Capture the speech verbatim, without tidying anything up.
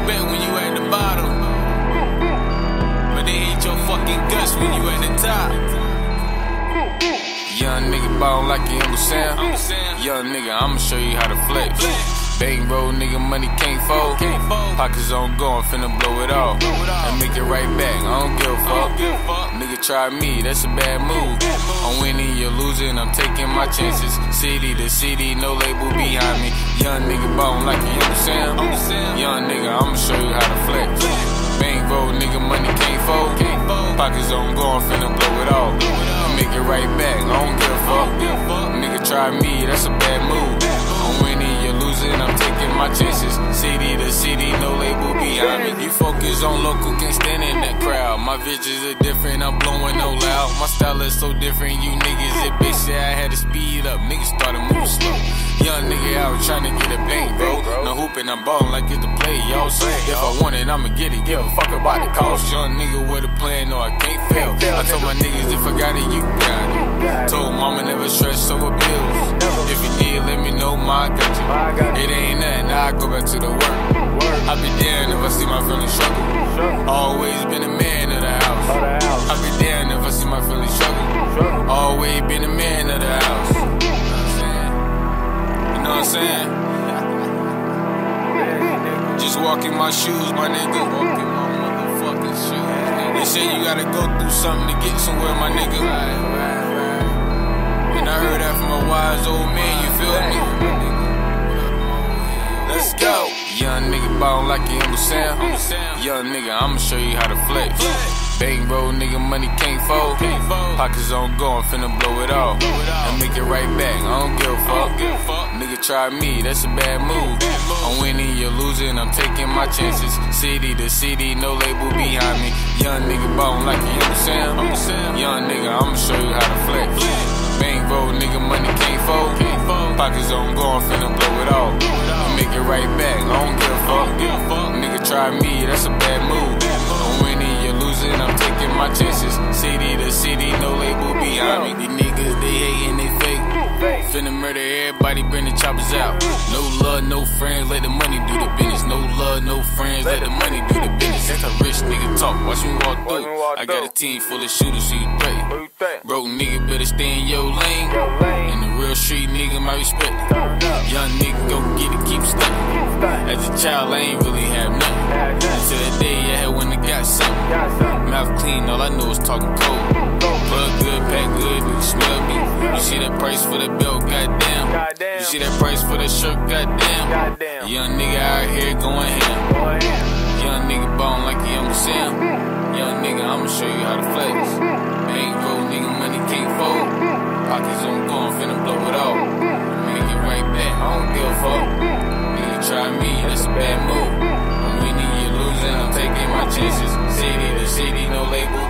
When you at the bottom, but they hate your fucking guts when you at the top. Young nigga ballin' like you understand. Young nigga, I'ma show you how to flex. Bankroll nigga, money can't fold. Pockets on going, finna blow it off and make it right back. I don't give a fuck. Nigga try me, that's a bad move. I'm winning, you're losing, I'm taking my chances. City to city, no label behind me. Young nigga ballin' like you understand. Young nigga, I'ma show you how to flex. Bankroll nigga, money can't fold. Pockets on going, finna blow it off. Make it right back, I don't give a fuck. Nigga try me, that's a bad move. I'm winning, you're losing, I'm taking my chances. City to city, no label behind me. You focus on local, can't stand in that crowd. My visions are different, I'm blowing no loud. My style is so different, you niggas it bitch shit. I had to speed up, niggas started moving slow. Young nigga out tryna get a bank, bro. No hoopin', I'm ballin' like it's the play, y'all. So if I want it, I'ma get it. Give a fuck about the cost. Young nigga with a plan, no, I can't fail. I told my niggas if I got it, you got it. Told mama never stress over bills. If you did, let me know, my got you. It ain't nothing, I go back to the work. I be damned if I see my family struggle. Always been a man of the house. I be damned if I see my family struggle. Always been a man of the house. You know what I'm saying? Just walk in my shoes, my nigga. Walk in my motherfucking shoes. They say you gotta go through something to get somewhere, my nigga. And I heard that from a wise old man, you feel me? Let's go. Young nigga ballin' like you understand. Young nigga, I'ma show you how to flex. Bankroll nigga, money can't fold. Pockets on going, finna blow it off and make it right back, I don't give a fuck. Nigga try me, that's a bad move. I'm winning, you're losing, I'm taking my chances. City to city, no label behind me. Young nigga ballin' like you understand. Young nigga, I'ma show you how to flex. Bankroll nigga, money can't fold. Pockets on going, finna blow it off. Make it right back, I don't give a fuck. Nigga try me, that's a bad move. I'm winning, you're losing, I'm taking my chances. City to city, no label behind me. These niggas, they hatin', they fake. Finna murder everybody, bring the choppers out. No love, no friends, let the money do the business. No love, no friends, let the money do the business. That's a rich nigga talk, watch me walk through. I got a team full of shooters, who you play? Broke nigga better stay in your lane. In the real street nigga, my respect. Young nigga, go get it, keep steppin'. As a child, I ain't really have nothing. Until that day I had when I got something. Mouth clean, all I know is talking cold. Plug good, pack good, you smell me. You see that price for the belt, goddamn. You see that price for the shirt, goddamn. Young nigga out here going ham. Young nigga ballin' like a young Sam. Young nigga, I'ma show you how to flex. Bankroll nigga, money can't fold. Pockets on going, finna blow it off. Make it right back, I don't give a fuck. Nigga try me, that's a bad move. I'm winning, you're losing, I'm taking my chances. City to city, no label.